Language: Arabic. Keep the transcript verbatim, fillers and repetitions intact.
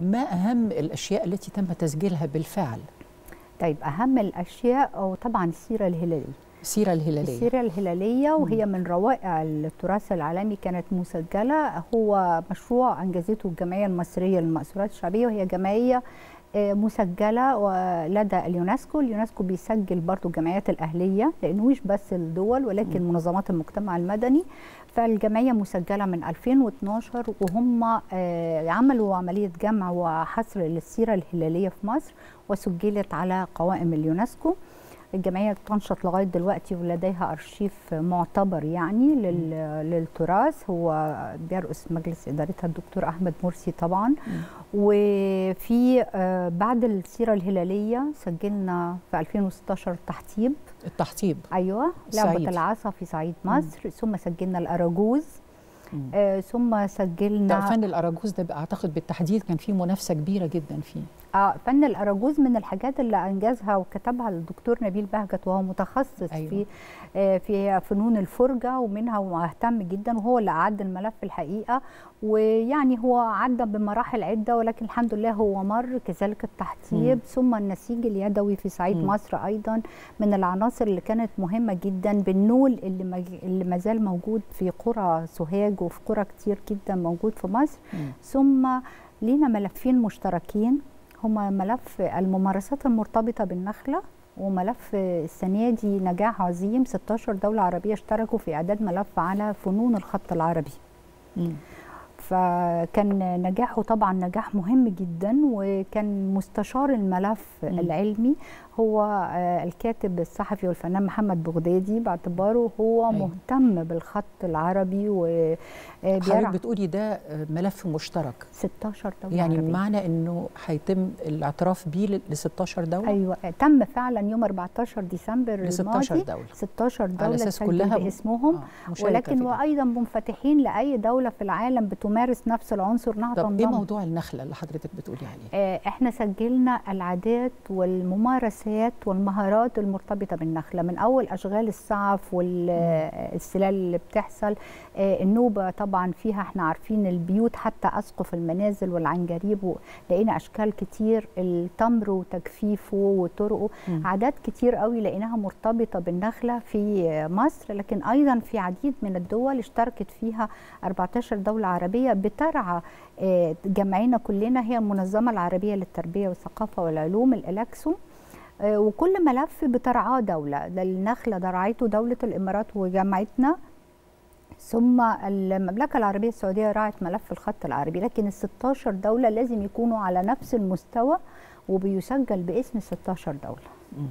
ما أهم الأشياء التي تم تسجيلها بالفعل؟ طيب أهم الأشياء وطبعا السيرة الهلالية. السيرة الهلالية السيرة الهلالية وهي من روائع التراث العالمي، كانت مسجلة. هو مشروع أنجزته الجمعية المصرية للمأثورات الشعبية، وهي جمعية مسجلة لدى اليونسكو. اليونسكو بيسجل برضو الجمعيات الأهلية، لأنه مش بس الدول ولكن م. منظمات المجتمع المدني. فالجمعية مسجلة من ألفين واثناشر، وهم عملوا عملية جمع وحصر للسيرة الهلالية في مصر وسجلت على قوائم اليونسكو. الجمعية بتنشط لغاية دلوقتي ولديها أرشيف معتبر يعني للتراث، هو بيرأس مجلس إدارتها الدكتور أحمد مرسي طبعا. م. وفي بعد السيرة الهلالية سجلنا في ألفين وستاشر التحطيب. التحطيب أيوة، لعبة العصا في صعيد مصر. م. ثم سجلنا الأراجوز. آه ثم سجلنا فن الأراجوز. ده أعتقد بالتحديد كان فيه منافسة كبيرة جدا فيه. آه فن الأراجوز من الحاجات اللي أنجزها وكتبها الدكتور نبيل بهجت، وهو متخصص أيوة. في آه في فنون الفرجة ومنها، ومهتم جدا، وهو اللي أعد الملف الحقيقة. ويعني هو عدى بمراحل عدة، ولكن الحمد لله هو مر. كذلك التحطيب. مم. ثم النسيج اليدوي في صعيد مم. مصر أيضا من العناصر اللي كانت مهمة جدا. بالنول اللي, اللي ما زال موجود في قرى سوهاج وفي قرى كتير جدا موجود في مصر. مم. ثم لينا ملفين مشتركين، هما ملف الممارسات المرتبطة بالنخلة، وملف السنة دي نجاح عظيم، ستاشر دولة عربية اشتركوا في إعداد ملف على فنون الخط العربي. م. فكان نجاحه طبعا نجاح مهم جدا. وكان مستشار الملف م. العلمي هو الكاتب الصحفي والفنان محمد بغدادي، باعتباره هو أيوة. مهتم بالخط العربي. و حضرتك بتقولي ده ملف مشترك ستاشر دولة يعني عربية. معنى انه هيتم الاعتراف بيه ل ستاشر دولة. ايوه تم فعلا يوم أربعتاشر ديسمبر ل ستاشر دولة. ستاشر دولة على اساس كلها باسمهم، آه ولكن وايضا منفتحين لاي دولة في العالم بتمارس نفس العنصر نهضا. طب ايه موضوع النخلة اللي حضرتك بتقولي عليه؟ احنا سجلنا العادات والممارسة والمهارات المرتبطة بالنخلة، من أول أشغال السعف والسلال اللي بتحصل، النوبة طبعا فيها، احنا عارفين البيوت حتى أسقف المنازل والعنجريب لقينا أشكال كتير، التمر وتجفيفه وطرقه، عادات كتير قوي لقيناها مرتبطة بالنخلة في مصر. لكن أيضا في عديد من الدول اشتركت فيها أربعتاشر دولة عربية بترعى جمعنا كلنا، هي المنظمة العربية للتربية والثقافة والعلوم الألكسو. وكل ملف بترعاه دولة. النخلة رعيته دولة الإمارات وجامعتنا، ثم المملكة العربية السعودية رعت ملف الخط العربي. لكن الستاشر دولة لازم يكونوا على نفس المستوى، وبيسجل باسم ستاشر دولة.